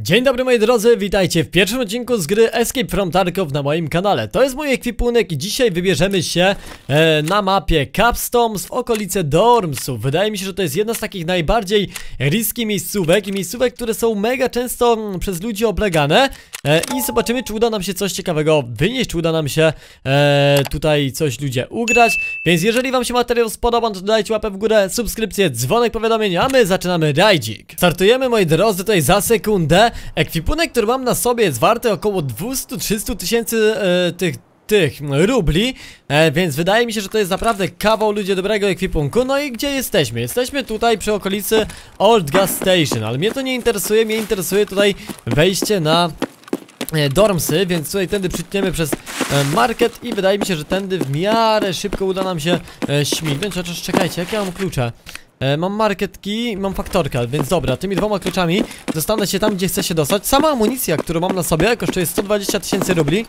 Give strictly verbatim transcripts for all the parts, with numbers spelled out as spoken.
Dzień dobry moi drodzy, witajcie w pierwszym odcinku z gry Escape from Tarkov na moim kanale. To jest mój ekwipunek i dzisiaj wybierzemy się e, na mapie Customs w okolice Dormsów. Wydaje mi się, że to jest jedna z takich najbardziej risky miejscówek i miejscówek, które są mega często m, przez ludzi oblegane. e, I zobaczymy, czy uda nam się coś ciekawego wynieść, czy uda nam się e, tutaj coś ludzie ugrać. Więc jeżeli wam się materiał spodoba, to dajcie łapę w górę, subskrypcję, dzwonek, powiadomień, a my zaczynamy rajdzik. Startujemy moi drodzy tutaj za sekundę. Ekwipunek, który mam na sobie, jest warty około dwieście do trzystu tysięcy e, tych, tych rubli, e, więc wydaje mi się, że to jest naprawdę kawał ludzie dobrego ekwipunku. No i gdzie jesteśmy? Jesteśmy tutaj przy okolicy Old Gas Station, ale mnie to nie interesuje, mnie interesuje tutaj wejście na e, Dormsy, więc tutaj tędy przytniemy przez e, market i wydaje mi się, że tędy w miarę szybko uda nam się e, śmignąć. Chociaż czekajcie, jakie mam klucze? Mam marketki, mam faktorkę, więc dobra, tymi dwoma kluczami dostanę się tam, gdzie chcę się dostać. Sama amunicja, którą mam na sobie, kosztuje sto dwadzieścia tysięcy rubli,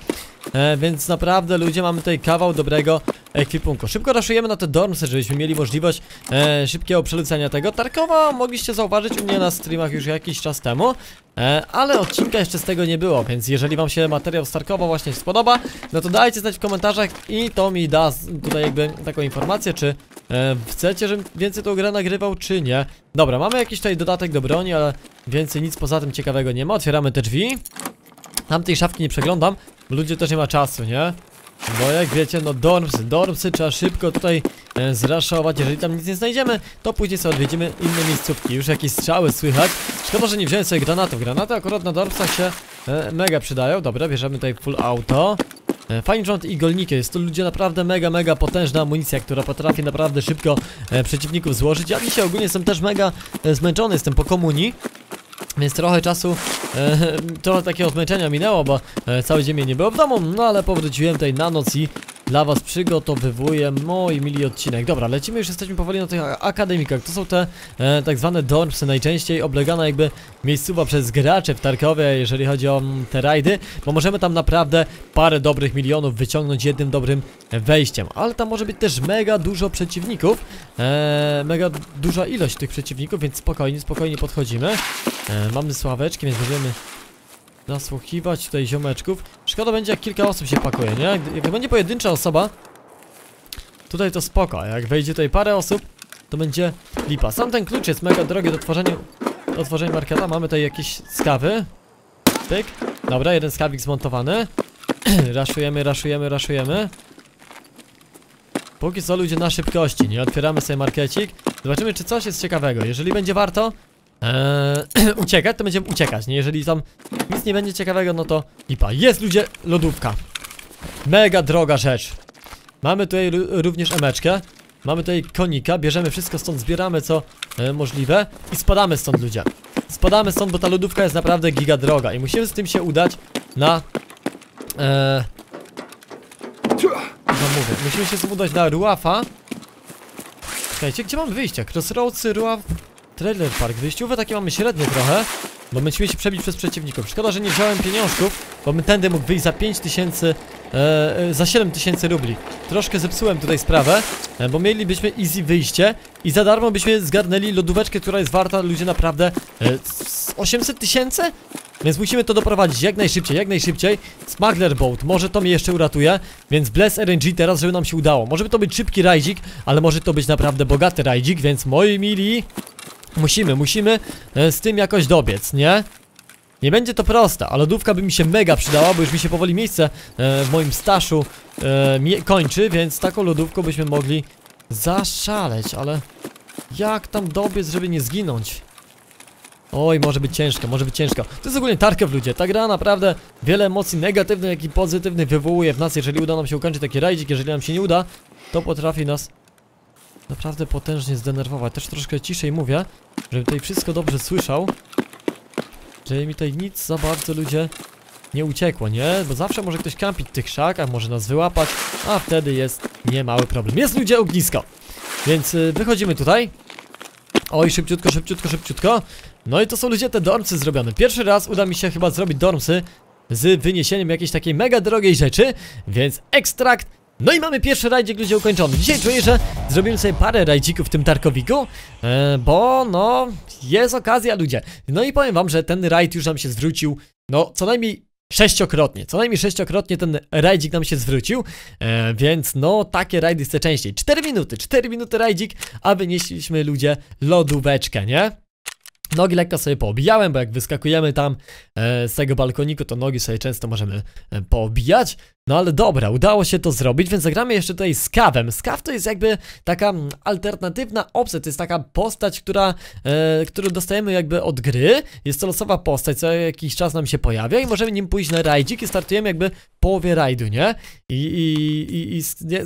e, więc naprawdę ludzie, mamy tutaj kawał dobrego ekwipunku. Szybko raszujemy na te Dormsy, żebyśmy mieli możliwość e, szybkiego przelecenia tego. Tarkowa mogliście zauważyć u mnie na streamach już jakiś czas temu, e, ale odcinka jeszcze z tego nie było, więc jeżeli wam się materiał z Tarkowa właśnie spodoba, no to dajcie znać w komentarzach i to mi da tutaj jakby taką informację, czy e, chcecie, żebym więcej tą grę nagrywał, czy nie. Dobra, mamy jakiś tutaj dodatek do broni, ale więcej nic poza tym ciekawego nie ma. Otwieramy te drzwi. Tam tej szafki nie przeglądam, bo ludzie też nie ma czasu, nie? Bo jak wiecie, no dormsy, dormsy trzeba szybko tutaj e, zraszować. Jeżeli tam nic nie znajdziemy, to później sobie odwiedzimy inne miejscówki. Już jakieś strzały słychać. Szkoda, że nie wziąłem sobie granatów. Granaty akurat na dormsach się e, mega przydają. Dobra, bierzemy tutaj full auto. e, Fajny rząd i golnikie. Jest to ludzie naprawdę mega, mega potężna amunicja, która potrafi naprawdę szybko e, przeciwników złożyć. Ja dzisiaj ogólnie jestem też mega e, zmęczony, jestem po komunii, więc trochę czasu, e, trochę takiego zmęczenia minęło, bo e, cały dzień nie było w domu. No ale powróciłem tutaj na noc i dla was przygotowywuję mój mili odcinek. Dobra, lecimy, już jesteśmy powoli na tych akademikach. To są te e, tak zwane dormsy, najczęściej oblegana jakby miejscowa przez graczy w Tarkowie, jeżeli chodzi o m, te rajdy, bo możemy tam naprawdę parę dobrych milionów wyciągnąć jednym dobrym wejściem. Ale tam może być też mega dużo przeciwników, e, mega duża ilość tych przeciwników, więc spokojnie, spokojnie podchodzimy. e, Mamy sławeczki, więc będziemy nasłuchiwać tutaj ziomeczków. Szkoda będzie, jak kilka osób się pakuje, nie? Jak będzie pojedyncza osoba tutaj, to spoko, a jak wejdzie tutaj parę osób, to będzie lipa. Sam ten klucz jest mega drogi do otworzenia, do otworzenia marketa. Mamy tutaj jakieś skawy. Tyk. Dobra, jeden skawik zmontowany. Raszujemy, raszujemy, raszujemy. Póki co ludzie na szybkości, nie? Otwieramy sobie markecik. Zobaczymy, czy coś jest ciekawego. Jeżeli będzie warto Eee, uciekać, to będziemy uciekać, nie? Jeżeli tam nic nie będzie ciekawego, no to lipa. Jest ludzie, lodówka. Mega droga rzecz. Mamy tutaj również emeczkę. Mamy tutaj konika, bierzemy wszystko stąd, zbieramy co e, możliwe i spadamy stąd ludzie. Spadamy stąd, bo ta lodówka jest naprawdę giga droga i musimy z tym się udać na e, no mówię, musimy się z tym udać na ruafa. Czekajcie, gdzie mamy wyjścia? Crossroads, ruaf, Trailer Park. Wyjściowe takie mamy średnie trochę, bo musimy się przebić przez przeciwników. Szkoda, że nie wziąłem pieniążków, bo bym tędy mógł wyjść za pięć tysięcy, e, za siedem tysięcy rubli. Troszkę zepsułem tutaj sprawę, e, bo mielibyśmy easy wyjście i za darmo byśmy zgarnęli lodóweczkę, która jest warta ludzie naprawdę e, osiemset tysięcy? Więc musimy to doprowadzić jak najszybciej, jak najszybciej. Smuggler Boat, może to mnie jeszcze uratuje. Więc bless R N G teraz, żeby nam się udało. Może to być szybki rajdzik, ale może to być naprawdę bogaty rajdzik, więc moi mili, Musimy, musimy z tym jakoś dobiec, nie? Nie będzie to proste, ale lodówka by mi się mega przydała, bo już mi się powoli miejsce w moim staszu kończy, więc taką lodówką byśmy mogli zaszaleć, ale jak tam dobiec, żeby nie zginąć? Oj, może być ciężko, może być ciężko. To jest ogólnie Tarkov ludzie, ta gra naprawdę wiele emocji negatywnych, jak i pozytywnych wywołuje w nas. Jeżeli uda nam się ukończyć taki rajdzik, jeżeli nam się nie uda, to potrafi nas naprawdę potężnie zdenerwować. Też troszkę ciszej mówię, żebym tutaj wszystko dobrze słyszał, żeby mi tutaj nic za bardzo ludzie nie uciekło, nie? Bo zawsze może ktoś kampić w tych krzakach, może nas wyłapać, a wtedy jest niemały problem. Jest ludzie ognisko, więc wychodzimy tutaj. Oj, szybciutko, szybciutko, szybciutko. No i to są ludzie te dormsy zrobione. Pierwszy raz uda mi się chyba zrobić dormsy z wyniesieniem jakiejś takiej mega drogiej rzeczy, więc ekstrakt No i mamy pierwszy rajdzik, ludzie, ukończony. Dzisiaj czuję, że zrobimy sobie parę rajdzików w tym Tarkowiku, bo no, jest okazja, ludzie. No i powiem wam, że ten rajd już nam się zwrócił, no co najmniej sześciokrotnie, co najmniej sześciokrotnie ten rajdzik nam się zwrócił, e, więc no takie rajdy chcę częściej. cztery minuty, cztery minuty rajdzik, a wynieśliśmy, ludzie, lodóweczkę, nie? Nogi lekko sobie poobijałem, bo jak wyskakujemy tam e, z tego balkoniku, to nogi sobie często możemy e, poobijać. No ale dobra, udało się to zrobić, więc zagramy jeszcze tutaj z Cavem. Cav to jest jakby taka alternatywna opcja, to jest taka postać, która, e, którą dostajemy jakby od gry. Jest to losowa postać, co jakiś czas nam się pojawia i możemy nim pójść na rajdzik i startujemy jakby w połowie rajdu, nie? I, i, i,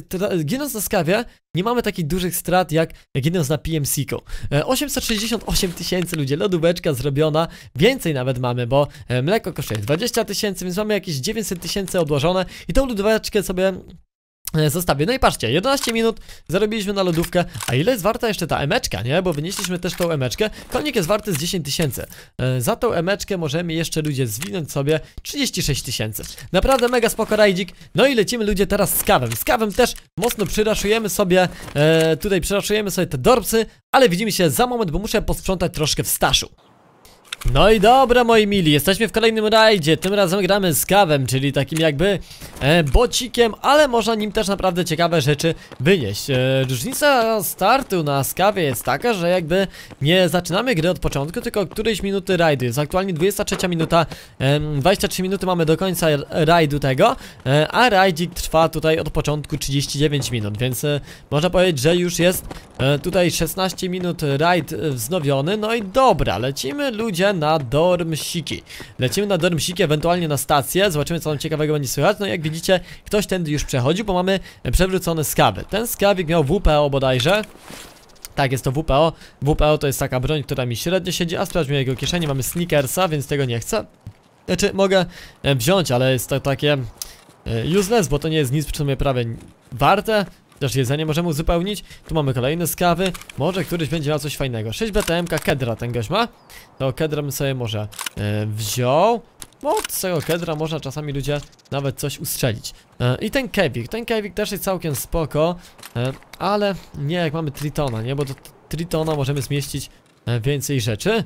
i ginąc na Cavie nie mamy takich dużych strat jak ginąc na P M C-ku. E, osiemset sześćdziesiąt osiem tysięcy, ludzie, lodóweczka zrobiona, więcej nawet mamy, bo e, mleko kosztuje dwadzieścia tysięcy, więc mamy jakieś dziewięćset tysięcy odłożone. I tą lodóweczkę sobie zostawię. No i patrzcie, jedenaście minut zarobiliśmy na lodówkę. A ile jest warta jeszcze ta emeczka, nie? Bo wynieśliśmy też tą emeczkę. Konik jest warty z dziesięć tysięcy. Za tą emeczkę możemy jeszcze, ludzie, zwinąć sobie trzydzieści sześć tysięcy. Naprawdę mega spoko rajdzik. No i lecimy, ludzie, teraz z Cavem. Z Cavem też mocno przyraszujemy sobie, e, tutaj przyraszujemy sobie te dorpsy. Ale widzimy się za moment, bo muszę posprzątać troszkę w staszu. No i dobra, moi mili, jesteśmy w kolejnym rajdzie. Tym razem gramy z Cavem, czyli takim jakby e, bocikiem, ale można nim też naprawdę ciekawe rzeczy wynieść. e, Różnica startu na Cavie jest taka, że jakby nie zaczynamy gry od początku, tylko którejś minuty rajdu. Jest aktualnie dwudziesta trzecia minuta, e, dwadzieścia trzy minuty mamy do końca rajdu tego, e, a rajdzik trwa tutaj od początku trzydzieści dziewięć minut. Więc e, można powiedzieć, że już jest e, tutaj szesnaście minut rajd e, wznowiony. No i dobra, lecimy, ludzie, na dormsiki. Lecimy na dormsiki, ewentualnie na stację, zobaczymy co tam ciekawego będzie słychać. No i jak widzicie, ktoś tędy już przechodził, bo mamy przewrócone skawy. Ten skawik miał W P O bodajże. Tak, jest to W P O. W P O to jest taka broń, która mi średnio siedzi, a sprawdźmy jego kieszeni. Mamy sneakersa, więc tego nie chcę. Znaczy, mogę wziąć, ale jest to takie useless, bo to nie jest nic w sumie prawie warte. Też jedzenie możemy uzupełnić. Tu mamy kolejne skawy. Może któryś będzie miał coś fajnego. sześć B T M-ka Kedra ten gość ma. To Kedra bym sobie może e, wziął. Bo od tego Kedra można czasami, ludzie, nawet coś ustrzelić. e, I ten kewik, ten kewik też jest całkiem spoko, e, ale nie jak mamy tritona, nie? Bo do tritona możemy zmieścić e, więcej rzeczy.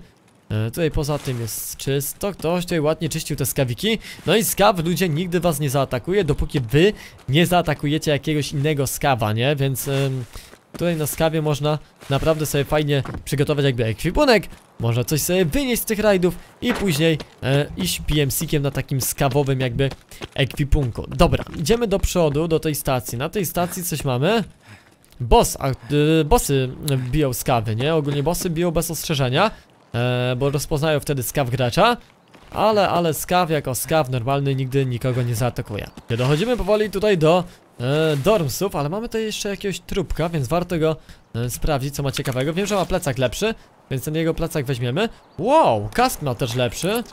Tutaj poza tym jest czysto, ktoś tutaj ładnie czyścił te skawiki. No i skaw, ludzie, nigdy was nie zaatakuje, dopóki wy nie zaatakujecie jakiegoś innego skawa, nie? Więc ym, tutaj na skawie można naprawdę sobie fajnie przygotować jakby ekwipunek. Można coś sobie wynieść z tych rajdów i później e, iść P M C-kiem na takim skawowym jakby ekwipunku. Dobra, idziemy do przodu, do tej stacji. Na tej stacji coś mamy. Boss, a, y, bossy biją skawy, nie? Ogólnie bossy biją bez ostrzeżenia. E, bo rozpoznają wtedy skaw gracza. Ale, ale skaw jako skaw normalny nigdy nikogo nie zaatakuje. Dochodzimy powoli tutaj do e, dormsów, ale mamy tutaj jeszcze jakiegoś trupka, więc warto go e, sprawdzić, co ma ciekawego. Wiem, że ma plecak lepszy, więc ten jego plecak weźmiemy. Wow, kask ma też lepszy.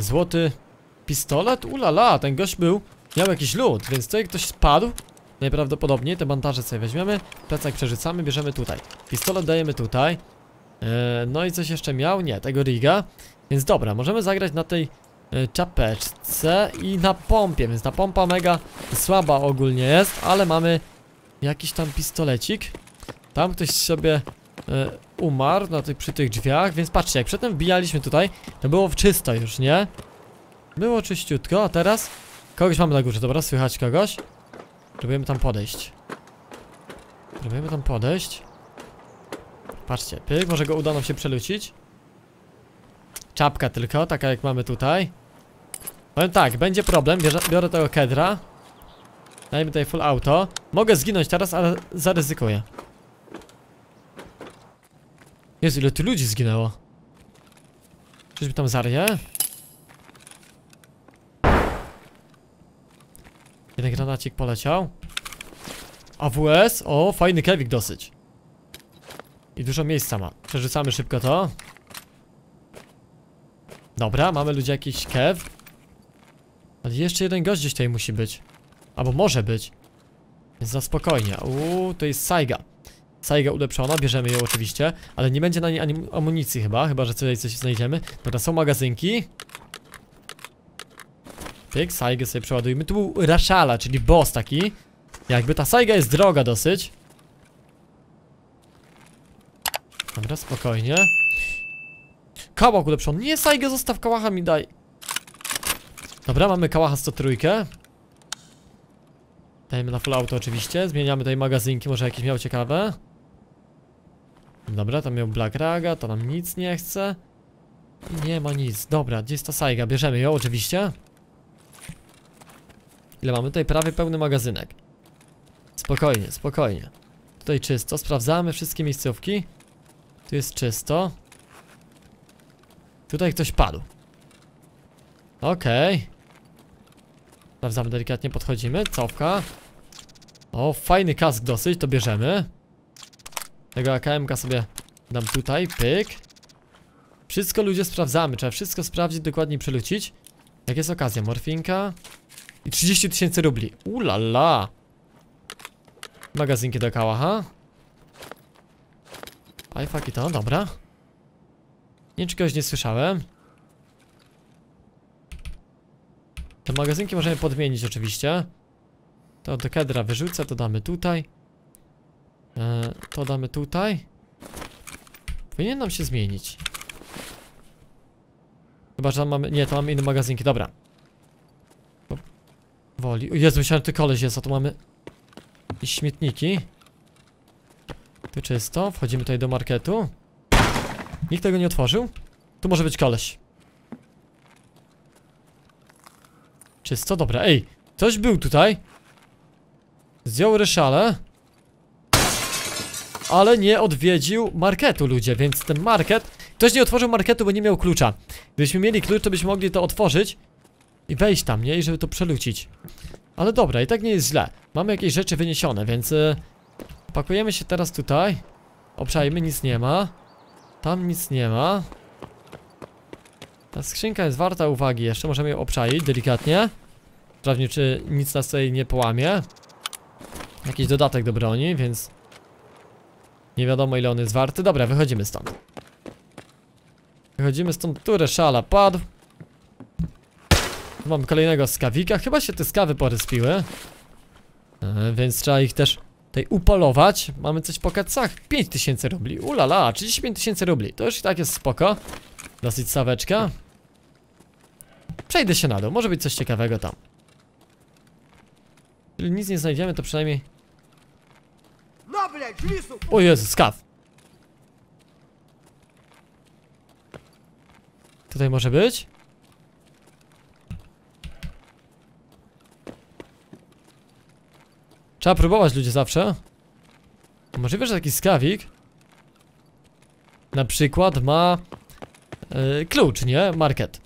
Złoty pistolet, ulala, ten gość był, miał jakiś lód, więc tutaj ktoś spadł. Najprawdopodobniej te bandaże sobie weźmiemy. Plecak przerzucamy, bierzemy tutaj. Pistolet dajemy tutaj. No i coś jeszcze miał? Nie, tego riga. Więc dobra, możemy zagrać na tej czapeczce i na pompie. Więc ta pompa mega słaba ogólnie jest, ale mamy jakiś tam pistolecik. Tam ktoś sobie umarł na tych, przy tych drzwiach. Więc patrzcie, jak przedtem wbijaliśmy tutaj, to było czysto już, nie? Było czyściutko, a teraz kogoś mamy na górze, dobra, słychać kogoś. Próbujemy tam podejść. Próbujemy tam podejść Patrzcie, pyk, może go uda nam się przelucić. Czapka tylko, taka jak mamy tutaj. Powiem tak, będzie problem, Bierze, biorę tego Kedra. Dajmy tutaj full auto. Mogę zginąć teraz, ale zaryzykuję. Jezu, ile tu ludzi zginęło. Czyżby tam zarje? Jeden granacik poleciał. A W S, o, fajny kewik dosyć. I dużo miejsca ma. Przerzucamy szybko to. Dobra, mamy, ludzie, jakiś kew. Ale jeszcze jeden gość gdzieś tutaj musi być. Albo może być. Więc za spokojnie. Uuu, to jest Saiga. Saiga ulepszona, bierzemy ją oczywiście. Ale nie będzie na niej ani amunicji chyba. Chyba, że tutaj coś znajdziemy. Dobra, są magazynki. Pyk, Saigę sobie przeładujmy. Tu był Rashala, czyli boss taki. Jakby ta Saiga jest droga dosyć. Dobra, spokojnie. Kałach ulepszą. Nie, Saigę zostaw, kałacha mi daj. Dobra, mamy kałacha sto trzy. Dajmy na full auto oczywiście. Zmieniamy tutaj magazynki, może jakieś miał ciekawe. Dobra, tam miał Black Raga, to nam nic nie chce. Nie ma nic. Dobra, gdzie jest ta Saiga? Bierzemy ją oczywiście. Ile mamy tutaj? Prawie pełny magazynek. Spokojnie, spokojnie. Tutaj czysto, sprawdzamy wszystkie miejscówki. Tu jest czysto. Tutaj ktoś padł. Okej, okay. Sprawdzamy delikatnie, podchodzimy, cofka. O, fajny kask dosyć, to bierzemy. Tego A K M-ka sobie dam tutaj, pyk. Wszystko ludzie sprawdzamy, trzeba wszystko sprawdzić, dokładnie przelucić. Jak jest okazja, morfinka. I trzydzieści tysięcy rubli, ulala. Magazynki do kałacha. Aj, faki to, dobra. Nie wiem, czy kogoś nie słyszałem. Te magazynki możemy podmienić oczywiście. To do Kedra wyrzucę, to damy tutaj. e, To damy tutaj. Powinien nam się zmienić. Chyba, że tam mamy... Nie, to mamy inne magazynki, dobra. Woli... O Jezu, myślałem, że tu koleś jest, a tu mamy... I śmietniki. Tu czysto, wchodzimy tutaj do marketu. Nikt tego nie otworzył? Tu może być koleś. Czysto, dobra, ej, ktoś był tutaj. Zdjął ryszale. Ale nie odwiedził marketu ludzie, więc ten market... Ktoś nie otworzył marketu, bo nie miał klucza. Gdybyśmy mieli klucz, to byśmy mogli to otworzyć i wejść tam, nie? I żeby to przelucić. Ale dobra, i tak nie jest źle. Mamy jakieś rzeczy wyniesione, więc... Yy, pakujemy się teraz tutaj. Obczajmy, nic nie ma. Tam nic nie ma. Ta skrzynka jest warta uwagi jeszcze, możemy ją obczaić delikatnie. Sprawdźmy, czy nic nas tutaj nie połamie. Jakiś dodatek do broni, więc... Nie wiadomo, ile on jest warty. Dobra, wychodzimy stąd. Wychodzimy stąd, tu Rashala padł. Tu mam kolejnego skawika, chyba się te skawy poryspiły. yy, Więc trzeba ich też tutaj upolować. Mamy coś po kacach, pięć tysięcy rubli, ulala, trzydzieści pięć tysięcy rubli. To już i tak jest spoko. Dosyć saweczka. Przejdę się na dół, może być coś ciekawego tam. Jeżeli nic nie znajdziemy, to przynajmniej... O Jezu, skaw. Tutaj może być? Trzeba próbować ludzie zawsze. Możliwe, że taki skawik na przykład ma... Yy, klucz, nie? Market.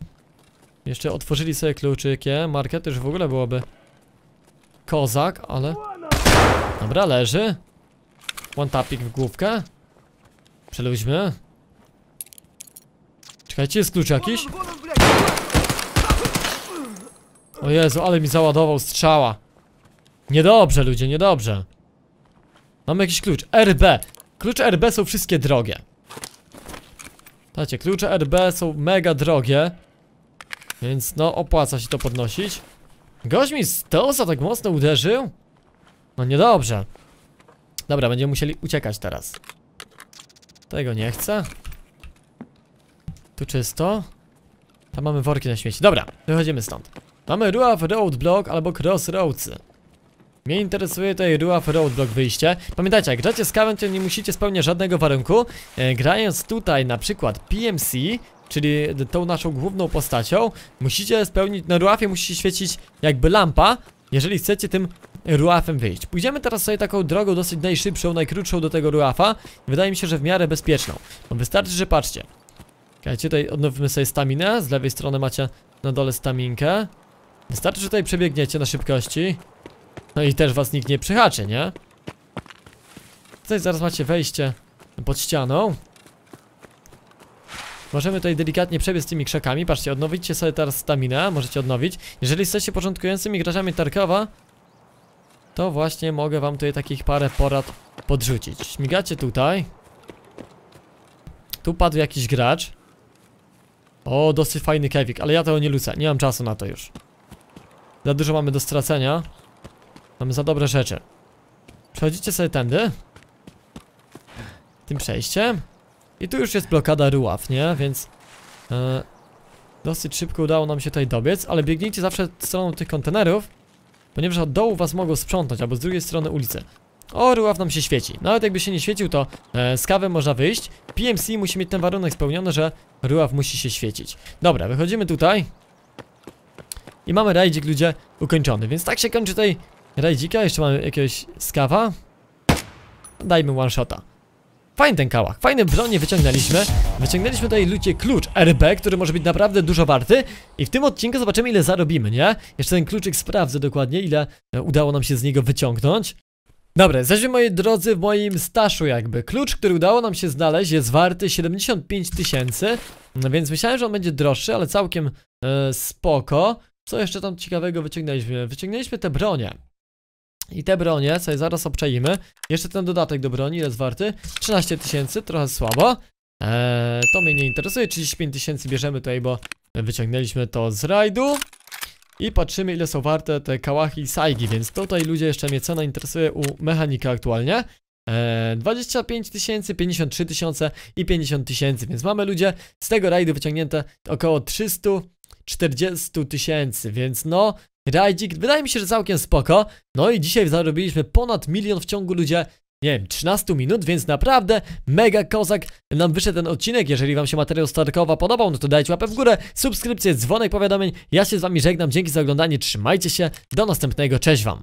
Jeszcze otworzyli sobie kluczykiem. Market już w ogóle byłoby kozak, ale... Dobra, leży. One tapik w główkę. Przeluźmy. Czekajcie, jest klucz jakiś? O Jezu, ale mi załadował strzała. Niedobrze ludzie, niedobrze. Mamy jakiś klucz, R B. Klucze R B są wszystkie drogie. Słuchajcie, klucze R B są mega drogie. Więc no, opłaca się to podnosić. Gość mi z tosa tak mocno uderzył. No niedobrze. Dobra, będziemy musieli uciekać teraz. Tego nie chcę. Tu czysto. Tam mamy worki na śmieci, dobra, wychodzimy stąd. Mamy R U A F Roadblock albo Crossroads. Mnie interesuje tutaj R U A F Roadblock wyjście. Pamiętajcie, jak gracie z Cavendry, nie musicie spełniać żadnego warunku. e, Grając tutaj na przykład P M C, czyli tą naszą główną postacią, musicie spełnić, na R U A Fie musi świecić jakby lampa, jeżeli chcecie tym R U A Fem wyjść. Pójdziemy teraz sobie taką drogą dosyć najszybszą, najkrótszą do tego R U A Fa. Wydaje mi się, że w miarę bezpieczną, bo wystarczy, że patrzcie. Słuchajcie, tutaj odnowimy sobie staminę. Z lewej strony macie na dole staminkę. Wystarczy, że tutaj przebiegniecie na szybkości. No i też was nikt nie przyhaczy, nie? Tutaj zaraz macie wejście pod ścianą. Możemy tutaj delikatnie przebiec tymi krzakami. Patrzcie, odnowicie sobie teraz staminę. Możecie odnowić. Jeżeli jesteście początkującymi graczami Tarkowa, to właśnie mogę wam tutaj takich parę porad podrzucić. Śmigacie tutaj. Tu padł jakiś gracz. O, dosyć fajny kewik, ale ja tego nie lucę. Nie mam czasu na to już. Za dużo mamy do stracenia. Mamy za dobre rzeczy. Przechodzicie sobie tędy tym przejściem. I tu już jest blokada R U A F, nie? Więc yy, dosyć szybko udało nam się tutaj dobiec. Ale biegnijcie zawsze w stronę tych kontenerów, ponieważ od dołu was mogą sprzątnąć, albo z drugiej strony ulicy. O, R U A F nam się świeci. Nawet jakby się nie świecił, to e, z kawy można wyjść. P M C musi mieć ten warunek spełniony, że R U A F musi się świecić. Dobra, wychodzimy tutaj i mamy rajdzik, ludzie, ukończony. Więc tak się kończy tutaj rajdzika. Jeszcze mamy jakiegoś skawa. Dajmy one shota. Fajny ten kałach, fajne bronie wyciągnęliśmy. Wyciągnęliśmy tutaj, ludzie, klucz R B, który może być naprawdę dużo warty. I w tym odcinku zobaczymy, ile zarobimy, nie? Jeszcze ten kluczyk sprawdzę dokładnie, ile udało nam się z niego wyciągnąć. Dobra, jesteśmy, moi drodzy, w moim staszu jakby. Klucz, który udało nam się znaleźć, jest warty siedemdziesiąt pięć tysięcy. No więc myślałem, że on będzie droższy, ale całkiem e, spoko. Co jeszcze tam ciekawego wyciągnęliśmy? Wyciągnęliśmy te bronie. I te bronie sobie zaraz obczaimy. Jeszcze ten dodatek do broni, ile jest warty? trzynaście tysięcy, trochę słabo. eee, To mnie nie interesuje. Trzydzieści pięć tysięcy bierzemy tutaj, bo wyciągnęliśmy to z rajdu. I patrzymy, ile są warte te kałachy i sajgi. Więc tutaj, ludzie, jeszcze mnie cena interesuje u mechanika aktualnie. eee, dwadzieścia pięć tysięcy, pięćdziesiąt trzy tysiące i pięćdziesiąt tysięcy. Więc mamy, ludzie, z tego rajdu wyciągnięte około trzysta czterdzieści tysięcy. Więc no, rajdzik, wydaje mi się, że całkiem spoko. No i dzisiaj zarobiliśmy ponad milion w ciągu, ludzie, nie wiem, trzynastu minut. Więc naprawdę mega kozak nam wyszedł ten odcinek. Jeżeli wam się materiał z Tarkowa podobał, no to dajcie łapę w górę, subskrypcję, dzwonek powiadomień. Ja się z wami żegnam, dzięki za oglądanie, trzymajcie się, do następnego, cześć wam.